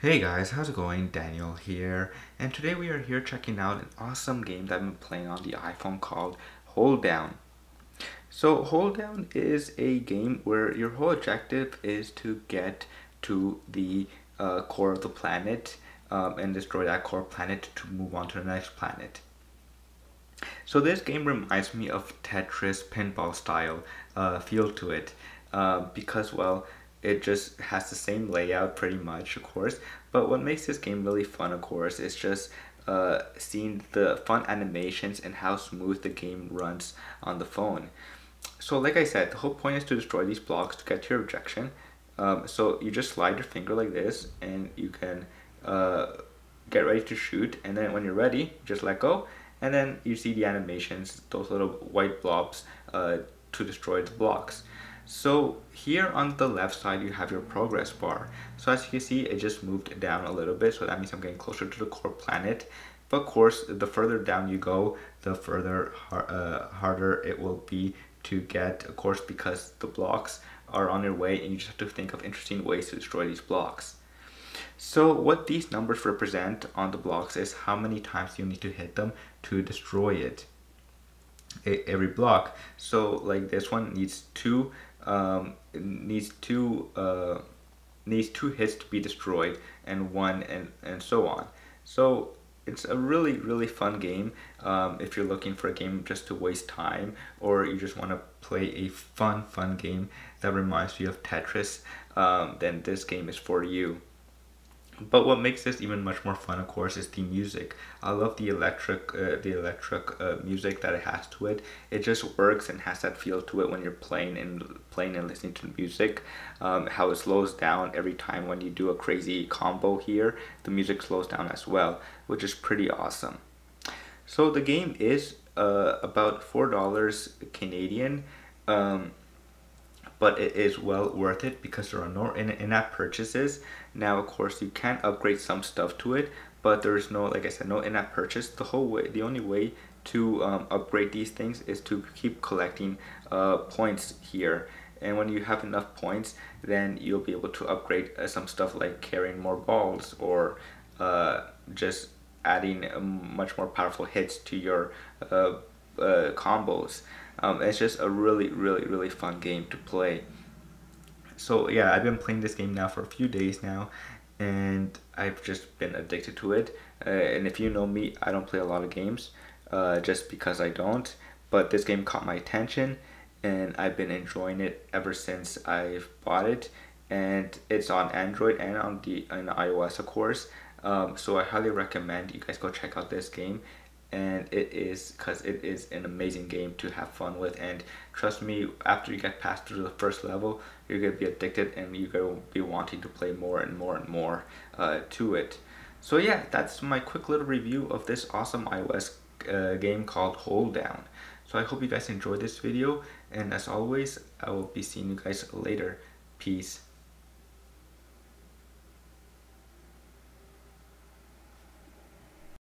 Hey guys, how's it going? Daniel here, and today we are here checking out an awesome game that I've been playing on the iPhone called Holedown. So Holedown is a game where your whole objective is to get to the core of the planet and destroy that core planet to move on to the next planet. So this game reminds me of Tetris pinball style feel to it because, well, it just has the same layout pretty much, of course, but what makes this game really fun, of course, is just seeing the fun animations and how smooth the game runs on the phone. So like I said, the whole point is to destroy these blocks to get to your objection. So you just slide your finger like this and you can get ready to shoot, and then when you're ready, just let go, and then you see the animations, those little white blobs to destroy the blocks. So here on the left side, you have your progress bar. So as you can see, it just moved down a little bit. So that means I'm getting closer to the core planet. But of course, the further down you go, the further harder it will be to get, of course, because the blocks are on your way and you just have to think of interesting ways to destroy these blocks. So what these numbers represent on the blocks is how many times you need to hit them to destroy it, every block. So like this one needs two hits to be destroyed, and one, and so on. So it's a really fun game if you're looking for a game just to waste time, or you just want to play a fun game that reminds you of Tetris, then this game is for you. But what makes this even much more fun, of course, is the music. I love the electric music that it has to it. It just works and has that feel to it when you're playing and listening to music. How it slows down every time when you do a crazy combo here, the music slows down as well, which is pretty awesome. So the game is about $4 Canadian. But it is well worth it because there are no in-app purchases. Now, of course, you can upgrade some stuff to it, but there is no, like I said, no in-app purchase. The only way to upgrade these things is to keep collecting points here. And when you have enough points, then you'll be able to upgrade some stuff like carrying more balls, or just adding much more powerful hits to your combos. It's just a really fun game to play. So yeah, I've been playing this game now for a few days now, and I've just been addicted to it. And if you know me, I don't play a lot of games just because I don't, but this game caught my attention and I've been enjoying it ever since I've bought it. And it's on Android and on the iOS, of course, so I highly recommend you guys go check out this game. And it is, because it is an amazing game to have fun with, and trust me, after you get past through the first level, you're going to be addicted and you're going to be wanting to play more and more and more to it. So yeah, that's my quick little review of this awesome iOS game called Holedown. So I hope you guys enjoyed this video, and as always, I will be seeing you guys later. Peace.